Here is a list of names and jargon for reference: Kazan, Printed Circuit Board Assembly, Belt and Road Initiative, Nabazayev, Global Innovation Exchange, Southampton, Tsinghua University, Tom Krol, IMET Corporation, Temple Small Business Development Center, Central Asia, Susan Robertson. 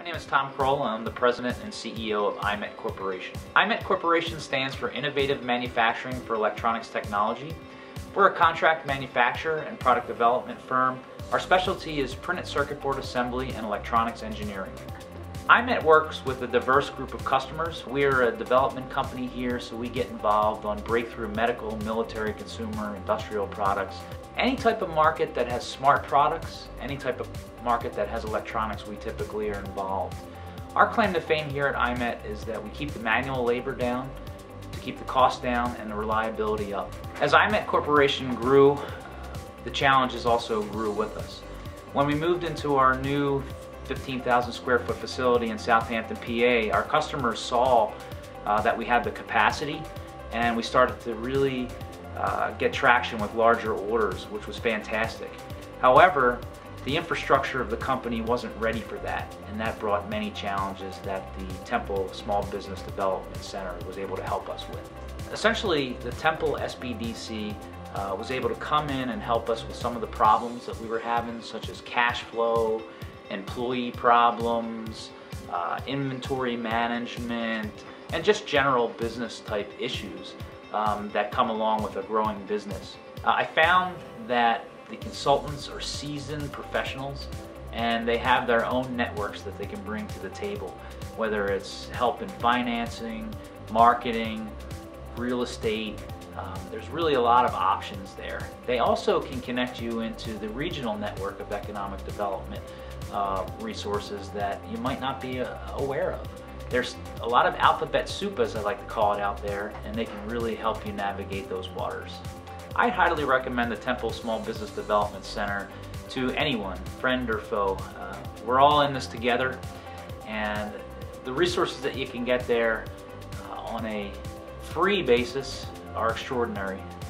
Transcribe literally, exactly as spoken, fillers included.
My name is Tom Krol, and I'm the President and C E O of I M E T Corporation. I M E T Corporation stands for Innovative Manufacturing for Electronics Technology. We're a contract manufacturer and product development firm. Our specialty is printed circuit board assembly and electronics engineering. I M E T works with a diverse group of customers. We're a development company here, so we get involved on breakthrough medical, military, consumer, industrial products. Any type of market that has smart products, any type of market that has electronics, we typically are involved. Our claim to fame here at I M E T is that we keep the manual labor down to keep the cost down and the reliability up. As I M E T Corporation grew, the challenges also grew with us. When we moved into our new fifteen thousand square foot facility in Southampton, P A, our customers saw uh, that we had the capacity, and we started to really Uh, get traction with larger orders, which was fantastic. However, the infrastructure of the company wasn't ready for that, and that brought many challenges that the Temple Small Business Development Center was able to help us with. Essentially, the Temple S B D C uh, was able to come in and help us with some of the problems that we were having, such as cash flow, employee problems, uh, inventory management, and just general business type issues Um, that come along with a growing business. Uh, I found that the consultants are seasoned professionals, and they have their own networks that they can bring to the table, whether it's help in financing, marketing, real estate. Um, there's really a lot of options there. They also can connect you into the regional network of economic development uh, resources that you might not be uh, aware of. There's a lot of alphabet soup, as I like to call it, out there, and they can really help you navigate those waters. I highly recommend the Temple Small Business Development Center to anyone, friend or foe. Uh, we're all in this together, and the resources that you can get there uh, on a free basis are extraordinary.